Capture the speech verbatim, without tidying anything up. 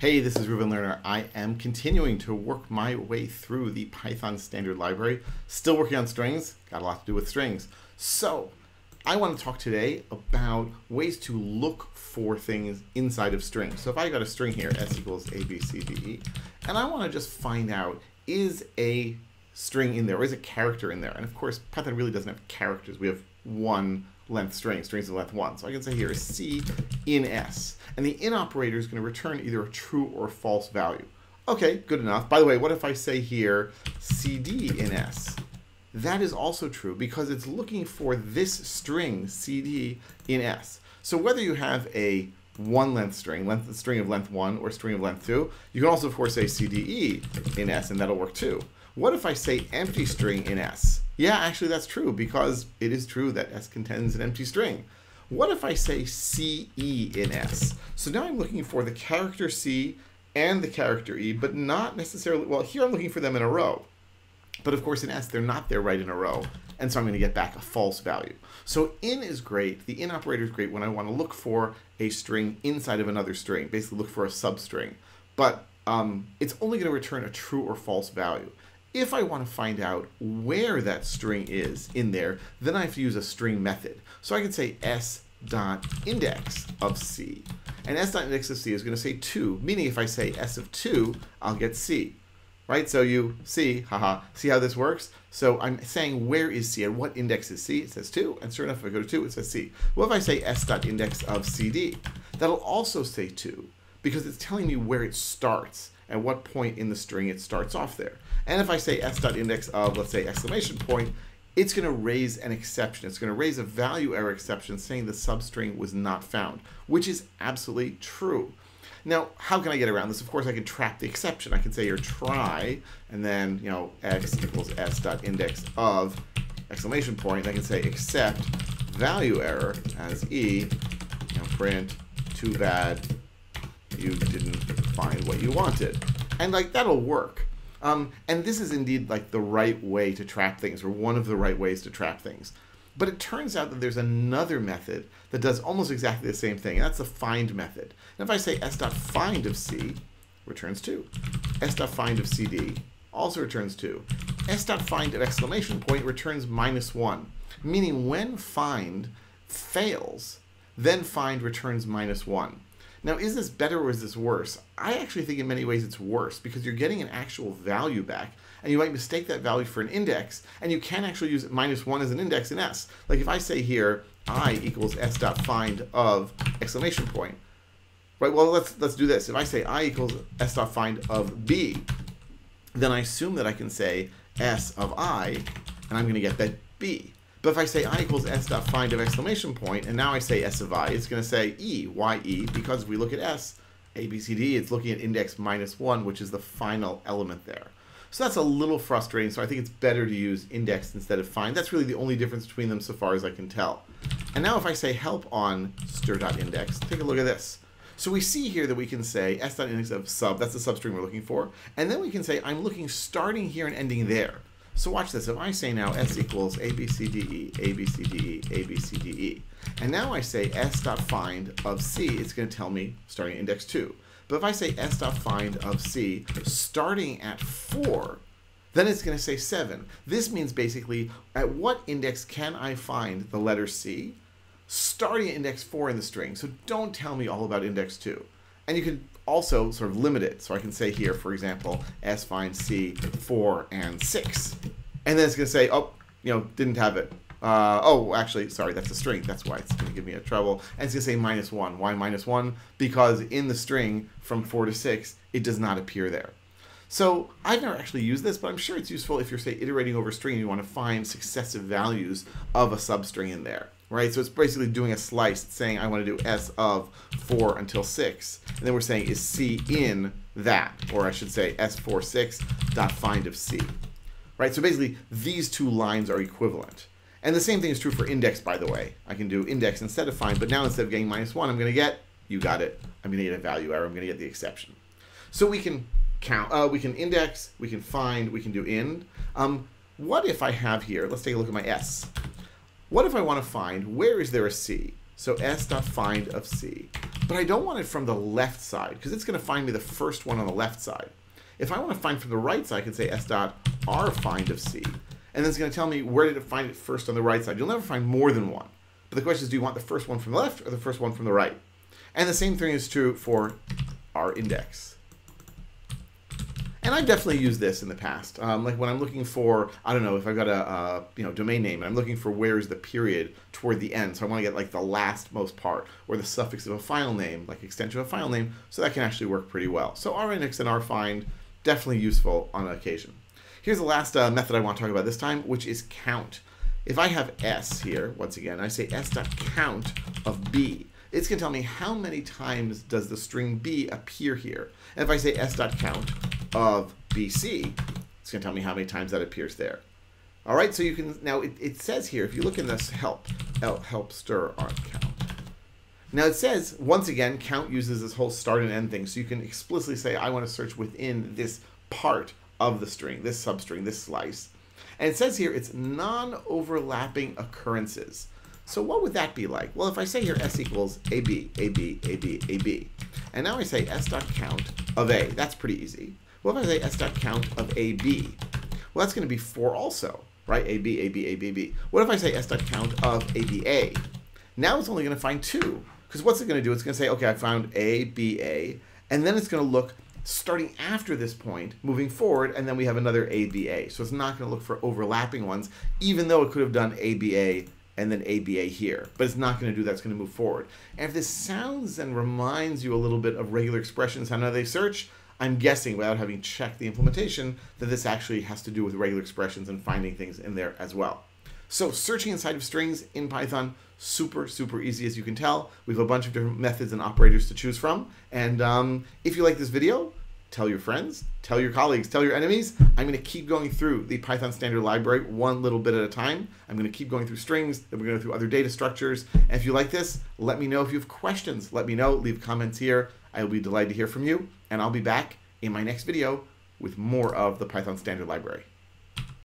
Hey, this is Reuben Lerner. I am continuing to work my way through the Python standard library. Still working on strings, got a lot to do with strings. So I want to talk today about ways to look for things inside of strings. So if I got a string here, S equals A, B, C, D, E, and I want to just find out, is a string in there or is a character in there? And of course, Python really doesn't have characters. We have one length string, strings of length one. So I can say here is C in S. And the in operator is going to return either a true or false value. Okay, good enough. By the way, what if I say here C D in S? That is also true because it's looking for this string C D in S. So whether you have a one length string, length string of length one or string of length two, you can also of course say C D E in S and that'll work too. What if I say empty string in S? Yeah, actually that's true because it is true that S contains an empty string. What if I say C E in S? So now I'm looking for the character C and the character E, but not necessarily, well, here I'm looking for them in a row. But of course in S, they're not there right in a row. And so I'm going to get back a false value. So in is great. The in operator is great when I want to look for a string inside of another string, basically look for a substring. But um, it's only going to return a true or false value. If I want to find out where that string is in there, then I have to use a string method. So I can say S dot index of C. And S dot index of C is going to say two, meaning if I say S of two, I'll get C. Right? So you see, haha, see how this works? So I'm saying where is C and what index is C? It says two. And sure enough, if I go to two, it says C. What if I say S dot index of C D? That'll also say two because it's telling me where it starts. At what point in the string it starts off there. And if I say S dot index of, let's say, exclamation point, it's going to raise an exception. It's going to raise a value error exception saying the substring was not found, which is absolutely true. Now, how can I get around this? Of course, I can trap the exception. I can say here try, and then, you know, X equals S dot index of exclamation point. And I can say accept value error as E, you know, print, too bad, you didn't find what you wanted. And like that'll work. Um, and this is indeed like the right way to trap things, or one of the right ways to trap things. But it turns out that there's another method that does almost exactly the same thing, and that's the find method. And if I say S dot find of C, returns two. S dot find of C D also returns two. S dot find of exclamation point returns minus one, meaning when find fails, then find returns minus one. Now, is this better or is this worse? I actually think in many ways it's worse because you're getting an actual value back and you might mistake that value for an index, and you can actually use minus one as an index in S. Like if I say here, I equals S dot find of exclamation point, right? Well, let's, let's do this. If I say I equals S dot find of B, then I assume that I can say S of I, and I'm going to get that B. But if I say I equals S dot find of exclamation point, and now I say S of I, it's going to say E, Y, E, because if we look at S, A, B, C, D, it's looking at index minus one, which is the final element there. So that's a little frustrating, so I think it's better to use index instead of find. That's really the only difference between them so far as I can tell. And now if I say help on str.index, take a look at this. So we see here that we can say S dot index of sub, that's the substring we're looking for, and then we can say I'm looking starting here and ending there. So watch this. If I say now S equals A, B, C, D, E, A, B, C, D, E, A, B, C, D, E, and now I say S dot find of C, it's going to tell me starting at index two. But if I say S dot find of C starting at four, then it's going to say seven. This means basically at what index can I find the letter C starting at index four in the string. So don't tell me all about index two. And you can also sort of limit it. So I can say here, for example, S find C four and six. And then it's going to say, oh, you know, didn't have it. Uh, oh, actually, sorry, that's a string. That's why it's going to give me a trouble. And it's going to say minus one. Why minus one? Because in the string from four to six, it does not appear there. So I've never actually used this, but I'm sure it's useful if you're, say, iterating over a string and you want to find successive values of a substring in there. Right? So it's basically doing a slice. It's saying I want to do S of four until six. And then we're saying is C in that, or I should say S four six dot find of C. Right? So basically these two lines are equivalent. And the same thing is true for index, by the way. I can do index instead of find, but now instead of getting minus one, I'm going to get, you got it, I'm going to get a value error, I'm going to get the exception. So we can count, uh, we can index, we can find, we can do in. Um, what if I have here, let's take a look at my S. What if I want to find where is there a C? So S dot find of C but I don't want it from the left side because it's going to find me the first one on the left side. If I want to find from the right side, I can say s dot r find of c, and it's going to tell me where did it find it first on the right side. You'll never find more than one, but the question is, do you want the first one from the left or the first one from the right? And the same thing is true for our index. And I've definitely used this in the past. Um, like when I'm looking for, I don't know, if I've got a uh, you know domain name and I'm looking for where's the period toward the end, so I want to get like the last most part, or the suffix of a file name, like extension of a file name, so that can actually work pretty well. So rIndex and rFind, definitely useful on occasion. Here's the last uh, method I want to talk about this time, which is count. If I have s here, once again, I say s dot count of b. It's going to tell me how many times does the string b appear here. And if I say s dot count of B C, it's going to tell me how many times that appears there. All right, so you can, now it, it says here, if you look in this help, help str.count. Now it says, once again, count uses this whole start and end thing, so you can explicitly say, I want to search within this part of the string, this substring, this slice. And it says here, it's non-overlapping occurrences. So what would that be like? Well, if I say here s equals ab, ab, ab, ab, and now I say s dot count of a, that's pretty easy. Well, if I say s dot count of ab, well, that's going to be four also, right? ab, ab, ab, ab. What if I say s dot count of aba? Now it's only going to find two, because what's it going to do? It's going to say, okay, I found aba, and then it's going to look starting after this point, moving forward, and then we have another aba. So it's not going to look for overlapping ones, even though it could have done aba and then aba here, but it's not going to do that. It's going to move forward. And if this sounds and reminds you a little bit of regular expressions, how do they search? I'm guessing, without having checked the implementation, that this actually has to do with regular expressions and finding things in there as well. So searching inside of strings in Python, super, super easy, as you can tell. We have a bunch of different methods and operators to choose from. And um, if you like this video, tell your friends, tell your colleagues, tell your enemies. I'm going to keep going through the Python standard library one little bit at a time. I'm going to keep going through strings, then we're going to go through other data structures. And if you like this, let me know if you have questions. Let me know, leave comments here. I will be delighted to hear from you. And I'll be back in my next video with more of the Python standard library.